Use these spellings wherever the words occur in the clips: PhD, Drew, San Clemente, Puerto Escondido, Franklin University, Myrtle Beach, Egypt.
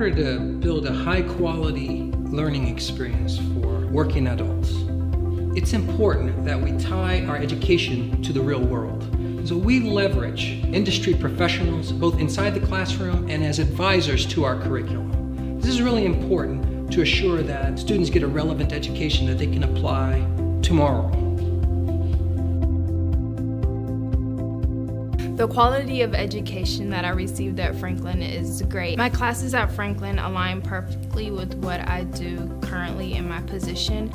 order to build a high-quality learning experience for working adults, it's important that we tie our education to the real world. So we leverage industry professionals both inside the classroom and as advisors to our curriculum. This is really important to assure that students get a relevant education that they can apply tomorrow. The quality of education that I received at Franklin is great. My classes at Franklin align perfectly with what I do currently in my position.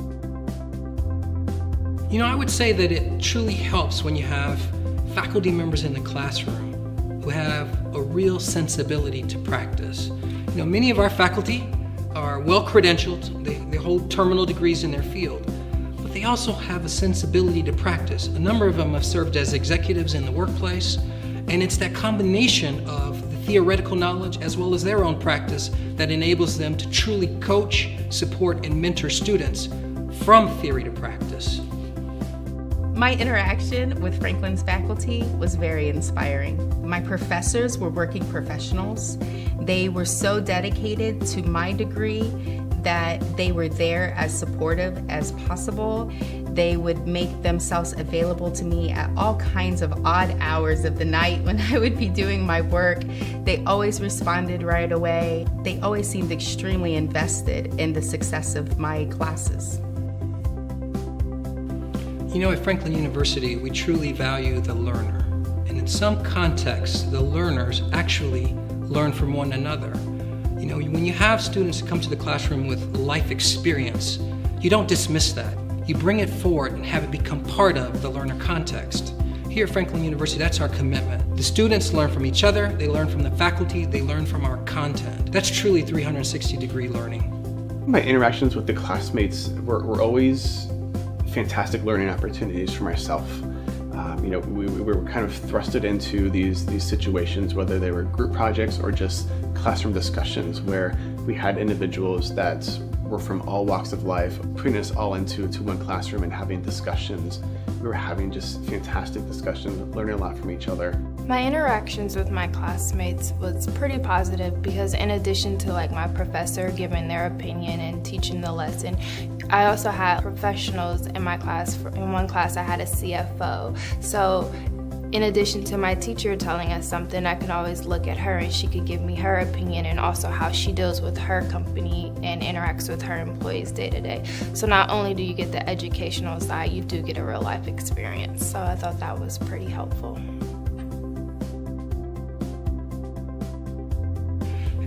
You know, I would say that it truly helps when you have faculty members in the classroom who have a real sensibility to practice. You know, many of our faculty are well credentialed, they hold terminal degrees in their field, but they also have a sensibility to practice. A number of them have served as executives in the workplace, and it's that combination of the theoretical knowledge as well as their own practice that enables them to truly coach, support, and mentor students from theory to practice. My interaction with Franklin's faculty was very inspiring. My professors were working professionals. They were so dedicated to my degree that they were there as supportive as possible. They would make themselves available to me at all kinds of odd hours of the night when I would be doing my work. They always responded right away. They always seemed extremely invested in the success of my classes. You know, at Franklin University, we truly value the learner. And in some contexts, the learners actually learn from one another. You know, when you have students come to the classroom with life experience, you don't dismiss that. You bring it forward and have it become part of the learner context. Here at Franklin University, that's our commitment. The students learn from each other, they learn from the faculty, they learn from our content. That's truly 360-degree learning. My interactions with the classmates were always fantastic learning opportunities for myself. You know, we were kind of thrusted into these situations, whether they were group projects or just classroom discussions, where we had individuals that were from all walks of life, putting us all into one classroom and having discussions. We were having just fantastic discussions, learning a lot from each other. My interactions with my classmates was pretty positive because in addition to like my professor giving their opinion and teaching the lesson, I also had professionals in my class. In one class I had a CFO. So in addition to my teacher telling us something, I could always look at her and she could give me her opinion and also how she deals with her company and interacts with her employees day to day. So not only do you get the educational side, you do get a real life experience. So I thought that was pretty helpful.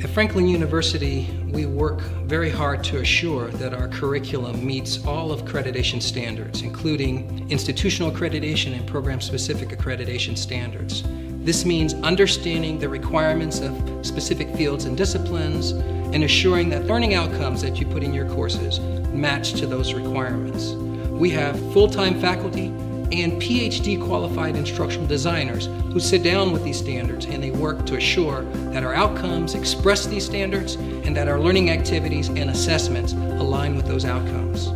At Franklin University, we work very hard to assure that our curriculum meets all of accreditation standards, including institutional accreditation and program-specific accreditation standards. This means understanding the requirements of specific fields and disciplines and assuring that learning outcomes that you put in your courses match to those requirements. We have full-time faculty and PhD qualified instructional designers who sit down with these standards and they work to assure that our outcomes express these standards and that our learning activities and assessments align with those outcomes.